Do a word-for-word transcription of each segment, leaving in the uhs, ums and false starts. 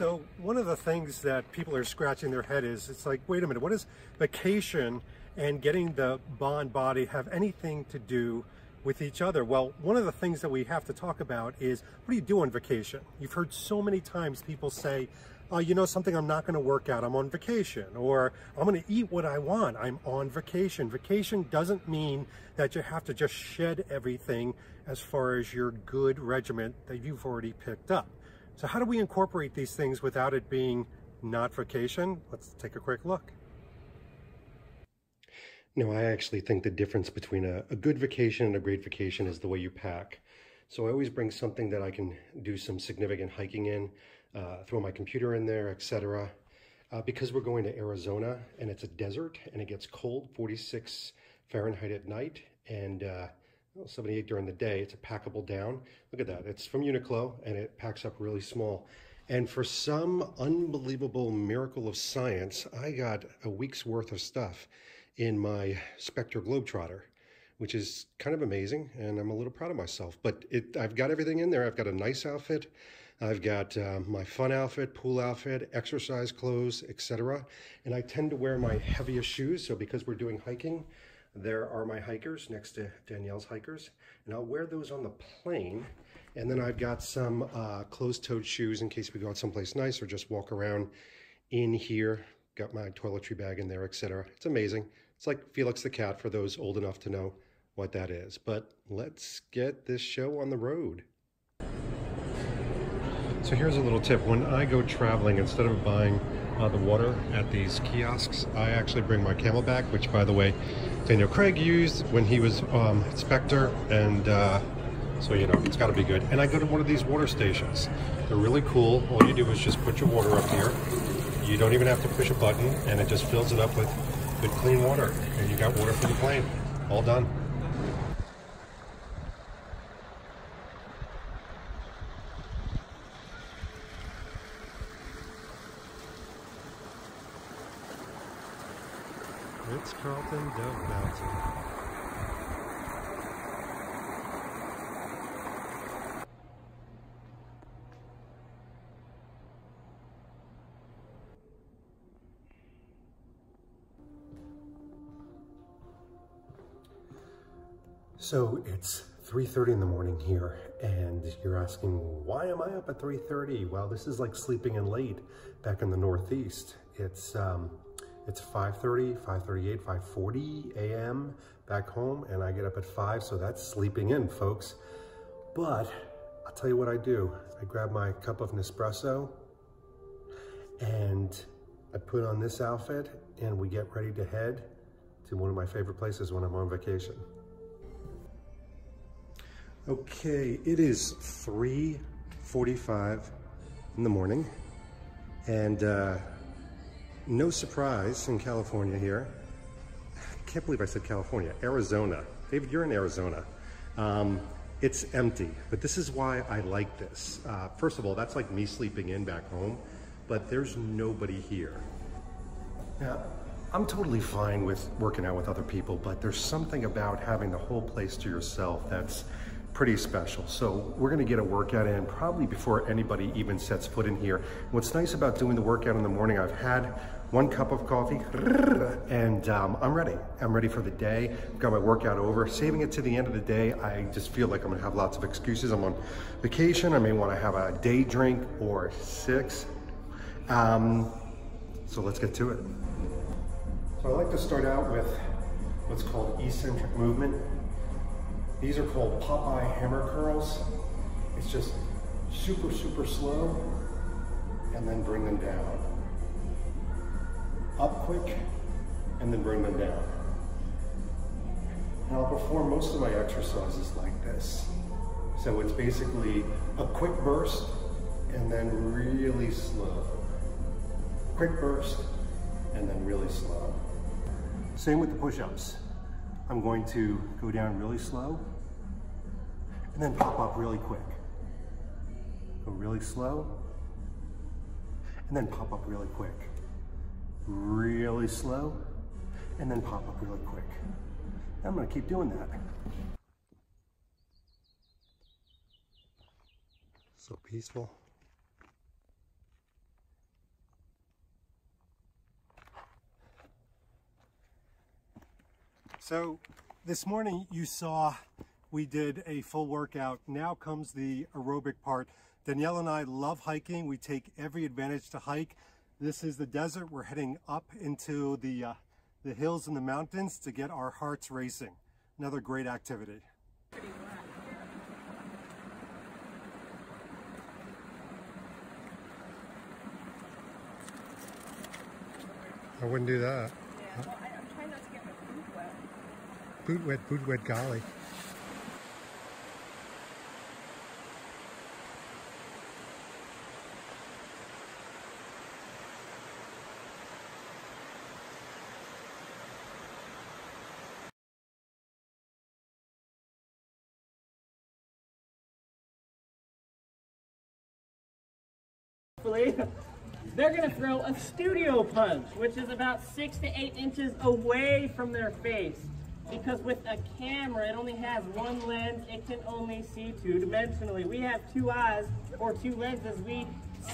So one of the things that people are scratching their head is, it's like, wait a minute, what does vacation and getting the Bond body have anything to do with each other? Well, one of the things that we have to talk about is, what do you do on vacation? You've heard so many times people say, oh, you know something, I'm not gonna work out, I'm on vacation, or I'm gonna eat what I want, I'm on vacation. Vacation doesn't mean that you have to just shed everything as far as your good regimen that you've already picked up. So how do we incorporate these things without it being not vacation? Let's take a quick look. No, I actually think the difference between a, a good vacation and a great vacation is the way you pack. So I always bring something that I can do some significant hiking in, uh, throw my computer in there, et cetera. Uh, because we're going to Arizona and it's a desert and it gets cold, forty-six Fahrenheit at night and uh, well, seventy-eight during the day, it's a packable down. Look at that, it's from Uniqlo and it packs up really small. And for some unbelievable miracle of science, I got a week's worth of stuff in my Spectre Globetrotter, which is kind of amazing, and I'm a little proud of myself. But it, I've got everything in there. I've got a nice outfit. I've got uh, my fun outfit, pool outfit, exercise clothes, et cetera. And I tend to wear my heaviest shoes, so because we're doing hiking, there are my hikers next to Danielle's hikers, and I'll wear those on the plane. And then I've got some uh, closed-toed shoes in case we go out someplace nice or just walk around in here. Got my toiletry bag in there, et cetera. It's amazing. It's like Felix the Cat for those old enough to know what that is. But let's get this show on the road. So here's a little tip. When I go traveling, instead of buying uh, the water at these kiosks, I actually bring my CamelBak, which, by the way, Daniel Craig used when he was um, Spectre. And uh, so, you know, it's got to be good. And I go to one of these water stations. They're really cool. All you do is just put your water up here. You don't even have to push a button, and it just fills it up with with clean water, and you got water for the plane. All done. Ritz-Carlton Dove Mountain. So it's three thirty in the morning here, and you're asking, why am I up at three thirty? Well, this is like sleeping in late back in the Northeast. It's um, it's five thirty, five thirty-eight, five forty a m back home, and I get up at five, so that's sleeping in, folks. But I'll tell you what I do. I grab my cup of Nespresso, and I put on this outfit, and we get ready to head to one of my favorite places when I'm on vacation. Okay, it is three forty-five in the morning, and uh, no surprise in California here. I can't believe I said California, Arizona. David, you're in Arizona. Um, it's empty, but this is why I like this. Uh, first of all, that's like me sleeping in back home, but there's nobody here. Now, I'm totally fine with working out with other people, but there's something about having the whole place to yourself that's pretty special. So we're gonna get a workout in probably before anybody even sets foot in here. What's nice about doing the workout in the morning, I've had one cup of coffee and um, I'm ready. I'm ready for the day. I've got my workout over. Saving it to the end of the day, I just feel like I'm gonna have lots of excuses. I'm on vacation. I may wanna have a day drink or six. Um, so let's get to it. So I like to start out with what's called eccentric movement. These are called Popeye hammer curls. It's just super, super slow, and then bring them down. Up quick, and then bring them down. And I'll perform most of my exercises like this. So it's basically a quick burst, and then really slow. Quick burst, and then really slow. Same with the push-ups. I'm going to go down really slow and then pop up really quick. Go really slow and then pop up really quick. Really slow and then pop up really quick. I'm gonna keep doing that. So peaceful. So this morning you saw we did a full workout. Now comes the aerobic part. Danielle and I love hiking. We take every advantage to hike. This is the desert. We're heading up into the, uh, the hills and the mountains to get our hearts racing. Another great activity. I wouldn't do that. Yeah, well, I'm trying not to get my boot wet. Boot wet, boot wet, golly. They're going to throw a studio punch, which is about six to eight inches away from their face. Because with a camera, it only has one lens, it can only see two-dimensionally. We have two eyes, or two lenses, we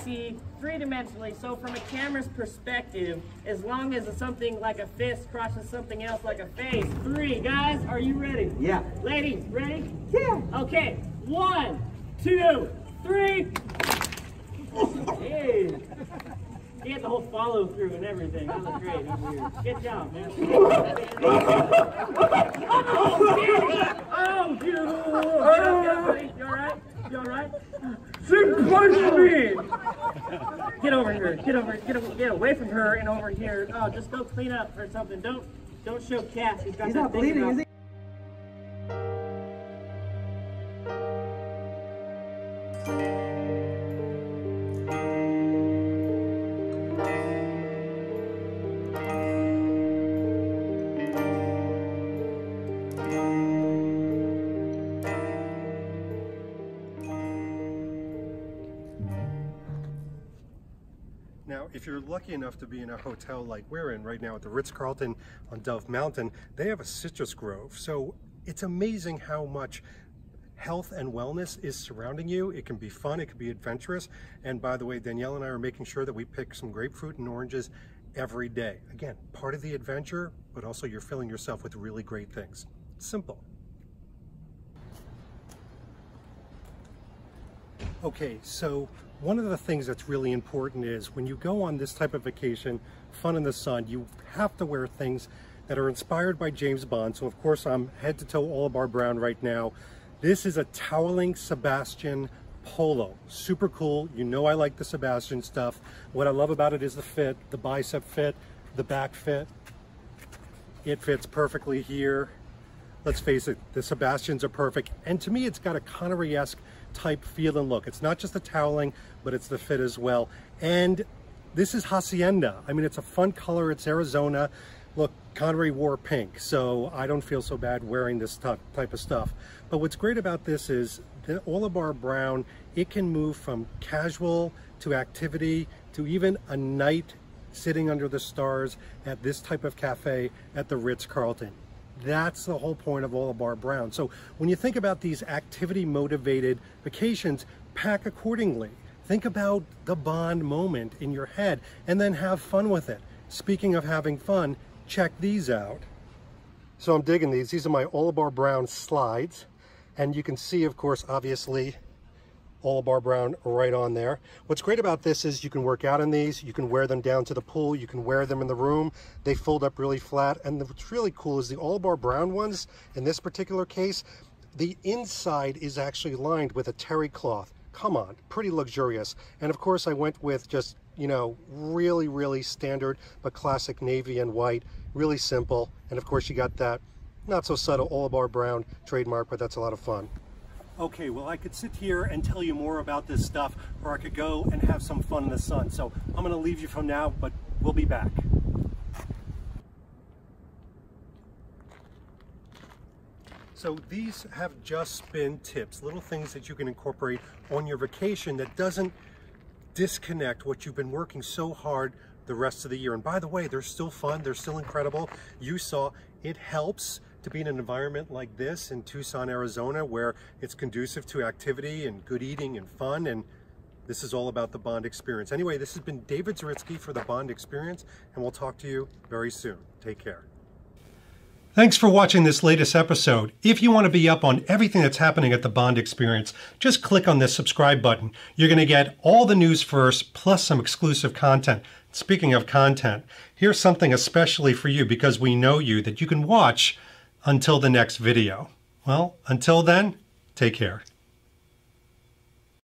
see three-dimensionally. So from a camera's perspective, as long as it's something like a fist crosses something else like a face. Three, guys, are you ready? Yeah. Ladies, ready? Yeah. Okay, one, two, three. Hey, he had the whole follow through and everything. That was great. That was weird. Good job, man. Oh, oh, dude. Oh. You all right? You all right? Sit close to me. Get over here. Get over. Get over. Get away from her and over here. Oh, just go clean up or something. Don't, don't show Cass. He's got He's not bleeding, is he? Now, if you're lucky enough to be in a hotel like we're in right now at the Ritz-Carlton on Dove Mountain, they have a citrus grove. So it's amazing how much health and wellness is surrounding you. It can be fun, it can be adventurous. And by the way, Danielle and I are making sure that we pick some grapefruit and oranges every day. Again, part of the adventure, but also you're filling yourself with really great things. Simple. Okay, so one of the things that's really important is when you go on this type of vacation, fun in the sun, you have to wear things that are inspired by James Bond. So of course I'm head to toe Orlebar Brown right now. This is a toweling Sebastian polo, super cool. You know I like the Sebastian stuff. What I love about it is the fit, the bicep fit, the back fit. It fits perfectly here. Let's face it, the Sebastians are perfect. And to me, it's got a Connery-esque type feel and look. It's not just the toweling, but it's the fit as well. And this is Hacienda. I mean, it's a fun color, it's Arizona. Look, Connery wore pink, so I don't feel so bad wearing this type of stuff. But what's great about this is the Orlebar Brown, it can move from casual to activity to even a night sitting under the stars at this type of cafe at the Ritz-Carlton. That's the whole point of Orlebar Brown. So when you think about these activity-motivated vacations, pack accordingly. Think about the Bond moment in your head and then have fun with it. Speaking of having fun, check these out. So I'm digging these. These are my Orlebar Brown slides. And you can see, of course, obviously, Orlebar Brown right on there. What's great about this is you can work out in these, you can wear them down to the pool, you can wear them in the room. They fold up really flat. And what's really cool is the Orlebar Brown ones, in this particular case, the inside is actually lined with a terry cloth. Come on, pretty luxurious. And of course I went with just, you know, really, really standard, but classic navy and white, really simple. And of course you got that not so subtle Orlebar Brown trademark, but that's a lot of fun. Okay, well, I could sit here and tell you more about this stuff, or I could go and have some fun in the sun. So I'm gonna leave you for now, but we'll be back. So these have just been tips, little things that you can incorporate on your vacation that doesn't disconnect what you've been working so hard the rest of the year. And by the way, they're still fun, they're still incredible. You saw it helps to be in an environment like this in Tucson, Arizona, where it's conducive to activity and good eating and fun, and this is all about the Bond experience. Anyway, this has been David Zaritsky for the Bond Experience, and we'll talk to you very soon. Take care. Thanks for watching this latest episode. If you want to be up on everything that's happening at the Bond Experience, just click on this subscribe button. You're going to get all the news first, plus some exclusive content. Speaking of content, here's something especially for you, because we know you, that you can watch until the next video. Well, until then, take care.